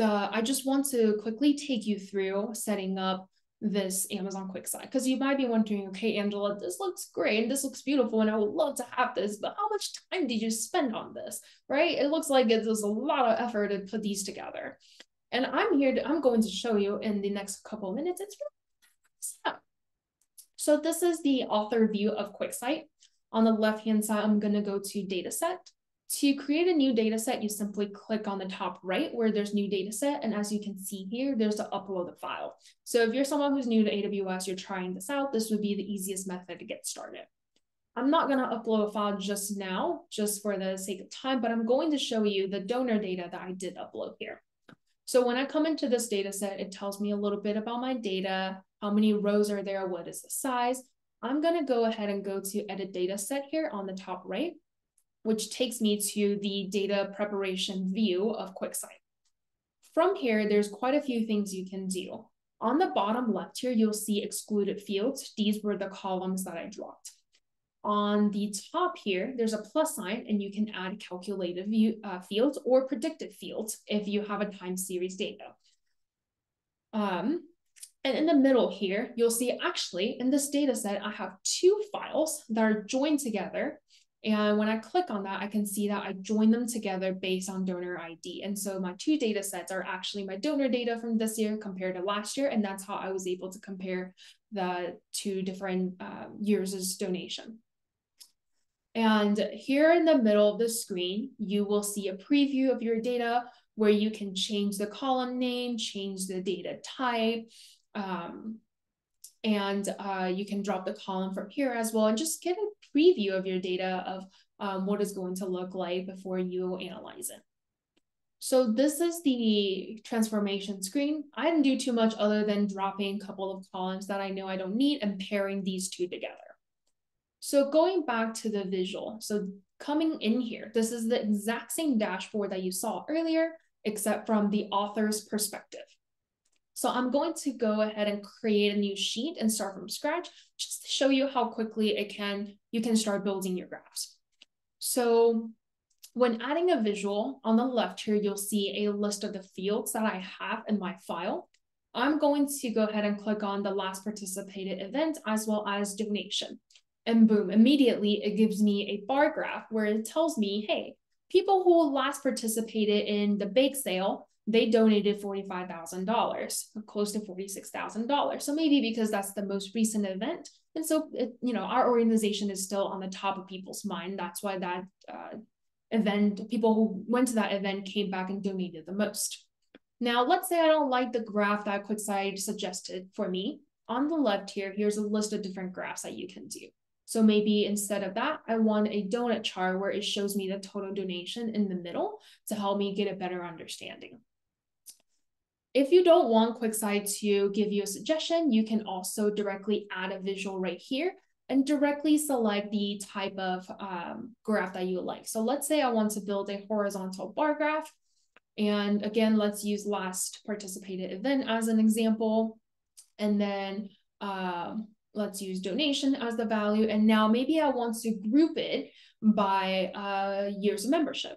the I just want to quickly take you through setting up this Amazon QuickSight, because you might be wondering, okay, Angela, this looks great and this looks beautiful and I would love to have this, but how much time did you spend on this, right? It looks like it was a lot of effort to put these together. And I'm here, to, I'm going to show you in the next couple of minutes. It's really so this is the author view of QuickSight. On the left-hand side, I'm gonna go to dataset. To create a new data set, you simply click on the top right where there's new data set. And as you can see here, there's the upload the file. So if you're someone who's new to A W S, you're trying this out, this would be the easiest method to get started. I'm not going to upload a file just now, just for the sake of time, but I'm going to show you the donor data that I did upload here. So when I come into this data set, it tells me a little bit about my data, how many rows are there, what is the size. I'm going to go ahead and go to edit data set here on the top right, which takes me to the data preparation view of QuickSight. From here, there's quite a few things you can do. On the bottom left here, you'll see excluded fields. These were the columns that I dropped. On the top here, there's a plus sign, and you can add calculated view, uh, fields or predicted fields if you have a time series data. Um, And in the middle here, you'll see actually in this data set, I have two files that are joined together. And when I click on that, I can see that I joined them together based on donor I D. And so my two data sets are actually my donor data from this year compared to last year. And that's how I was able to compare the two different uh, years' donation. And here in the middle of the screen, you will see a preview of your data where you can change the column name, change the data type, um, and uh, you can drop the column from here as well and just get a preview of your data of um, what it's going to look like before you analyze it. So this is the transformation screen. I didn't do too much other than dropping a couple of columns that I know I don't need and pairing these two together. So going back to the visual, so coming in here, this is the exact same dashboard that you saw earlier, except from the author's perspective. So I'm going to go ahead and create a new sheet and start from scratch, just to show you how quickly it can, you can start building your graphs. So when adding a visual, on the left here, you'll see a list of the fields that I have in my file. I'm going to go ahead and click on the last participated event as well as donation. And boom, immediately it gives me a bar graph where it tells me, hey, people who last participated in the bake sale, they donated forty-five thousand dollars, close to forty-six thousand dollars. So maybe because that's the most recent event. And so, it, you know, our organization is still on the top of people's mind. That's why that uh, event, people who went to that event came back and donated the most. Now, let's say I don't like the graph that QuickSight suggested for me. On the left here, here's a list of different graphs that you can do. So maybe instead of that, I want a donut chart where it shows me the total donation in the middle to help me get a better understanding. If you don't want QuickSight to give you a suggestion, you can also directly add a visual right here and directly select the type of um, graph that you would like. So let's say I want to build a horizontal bar graph. And again, let's use last participated event as an example. And then uh, let's use donation as the value. And now maybe I want to group it by uh, years of membership.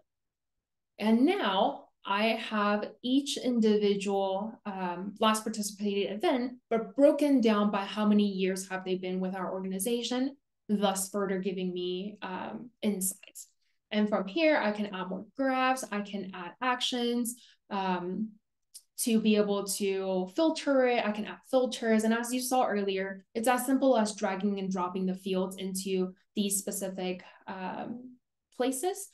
And now I have each individual um, last participated event, but broken down by how many years have they been with our organization, thus further giving me um, insights. And from here, I can add more graphs, I can add actions um, to be able to filter it. I can add filters. And as you saw earlier, it's as simple as dragging and dropping the fields into these specific um, places.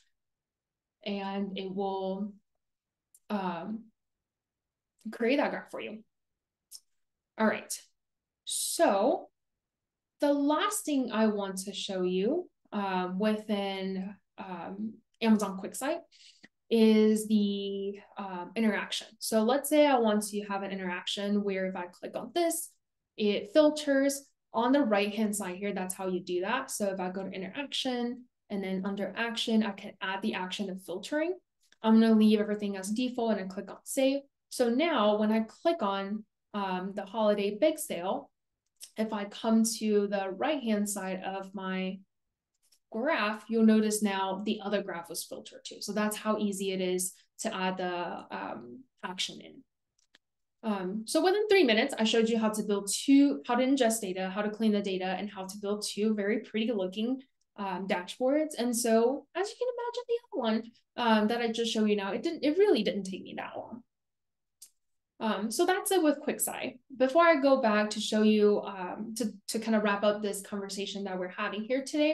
And it will Um, create that graph for you. All right. So the last thing I want to show you um, within um, Amazon QuickSight is the um, interaction. So let's say I want to have an interaction where if I click on this, it filters on the right-hand side here. That's how you do that. So if I go to interaction and then under action, I can add the action of filtering. I'm going to leave everything as default and I click on save. So now when I click on um, the holiday big sale, if I come to the right-hand side of my graph, you'll notice now the other graph was filtered too. So that's how easy it is to add the um, action in. Um, so within three minutes, I showed you how to build two, how to ingest data, how to clean the data, and how to build two very pretty looking Um, dashboards. And so as you can imagine, the other one um, that I just showed you now, it didn't, it really didn't take me that long. Um, so that's it with QuickSight. Before I go back to show you, um, to, to kind of wrap up this conversation that we're having here today,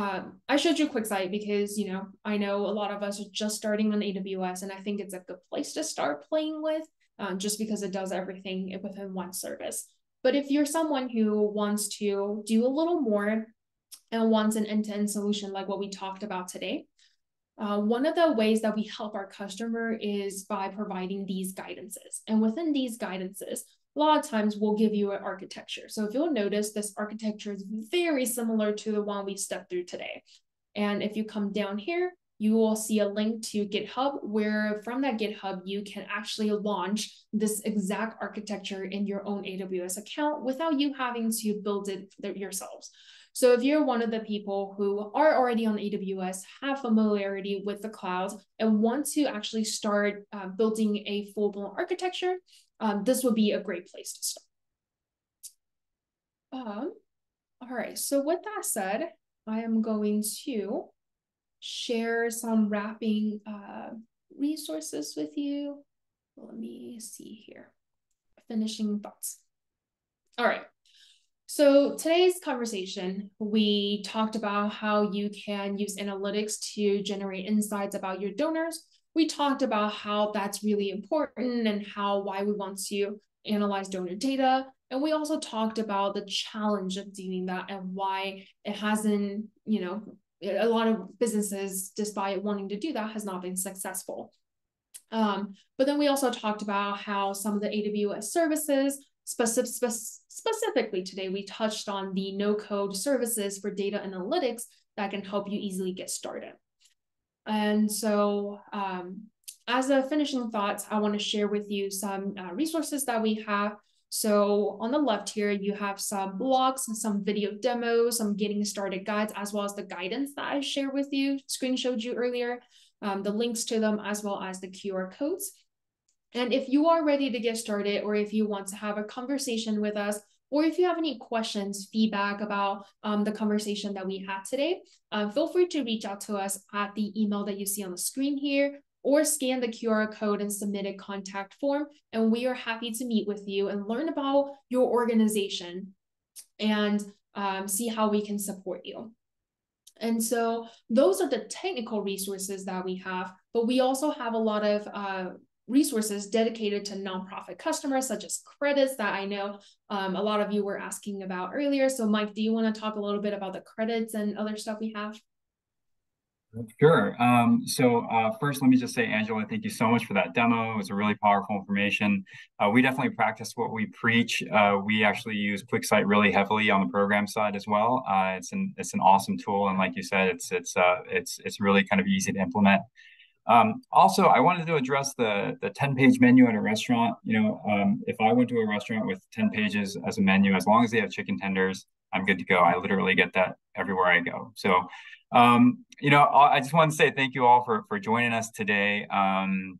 um, I showed you QuickSight because, you know, I know a lot of us are just starting on A W S, and I think it's a good place to start playing with um, just because it does everything within one service. But if you're someone who wants to do a little more and wants an end-to-end solution like what we talked about today, Uh, one of the ways that we help our customer is by providing these guidances. And within these guidances, a lot of times we'll give you an architecture. So if you'll notice, this architecture is very similar to the one we stepped through today. And if you come down here, you will see a link to GitHub, where from that GitHub, you can actually launch this exact architecture in your own A W S account without you having to build it yourselves. So if you're one of the people who are already on A W S, have familiarity with the cloud, and want to actually start uh, building a full-blown architecture, um, this would be a great place to start. Um, all right, so with that said, I am going to share some wrapping uh, resources with you. Let me see here, finishing thoughts. All right. So today's conversation, we talked about how you can use analytics to generate insights about your donors. We talked about how that's really important and how why we want to analyze donor data. And we also talked about the challenge of doing that and why it hasn't, you know, a lot of businesses, despite wanting to do that, has not been successful. Um, but then we also talked about how some of the A W S services, specific, specifically today, we touched on the no-code services for data analytics that can help you easily get started. And so um, as a finishing thoughts, I want to share with you some uh, resources that we have. So on the left here, you have some blogs and some video demos, some getting started guides, as well as the guidance that I shared with you, screen showed you earlier, um, the links to them, as well as the Q R codes. And if you are ready to get started, or if you want to have a conversation with us, or if you have any questions, feedback about um, the conversation that we had today, uh, feel free to reach out to us at the email that you see on the screen here, or scan the Q R code and submit a contact form. And we are happy to meet with you and learn about your organization and um, see how we can support you. And so those are the technical resources that we have, but we also have a lot of uh, resources dedicated to nonprofit customers, such as credits that I know um, a lot of you were asking about earlier. So Mike, do you want to talk a little bit about the credits and other stuff we have? Sure. Um, so uh, first, let me just say, Angela, thank you so much for that demo. It was a really powerful information. Uh, we definitely practice what we preach. Uh, we actually use QuickSight really heavily on the program side as well. Uh, it's an it's an awesome tool, and like you said, it's it's uh, it's it's really kind of easy to implement. Um, also, I wanted to address the the ten page menu at a restaurant. You know, um, if I went to a restaurant with ten pages as a menu, as long as they have chicken tenders, I'm good to go. I literally get that everywhere I go. So. Um, you know, I just want to say thank you all for, for joining us today. Um,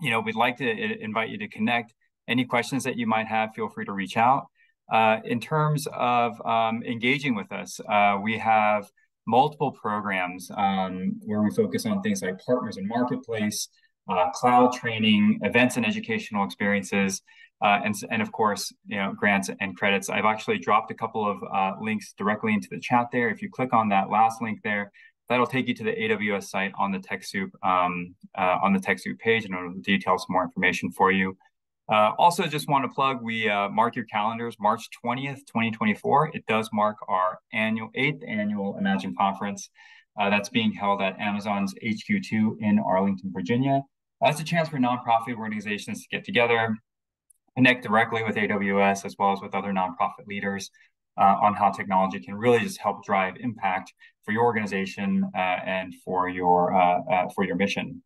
you know, we'd like to invite you to connect. Any questions that you might have, feel free to reach out. Uh, in terms of um, engaging with us, uh, we have multiple programs um, where we focus on things like partners and marketplace, uh, cloud training, events and educational experiences, uh, and, and of course, you know, grants and credits. I've actually dropped a couple of uh, links directly into the chat there. If you click on that last link there, that'll take you to the A W S site on the TechSoup um, uh, on the TechSoup page, and it'll detail some more information for you. Uh, also, just want to plug, we uh, mark your calendars, March twentieth, twenty twenty-four. It does mark our annual eighth annual Imagine Conference uh, that's being held at Amazon's H Q two in Arlington, Virginia. That's a chance for nonprofit organizations to get together, connect directly with A W S as well as with other nonprofit leaders uh, on how technology can really just help drive impact for your organization uh, and for your uh, uh, for your mission.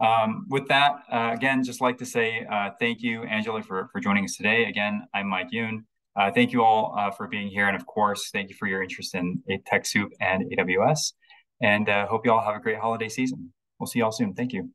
Um, with that, uh, again, just like to say uh, thank you, Angela, for for joining us today. Again, I'm Mike Young. Uh, thank you all uh, for being here, and of course, thank you for your interest in TechSoup and A W S. And uh, hope you all have a great holiday season. We'll see you all soon. Thank you.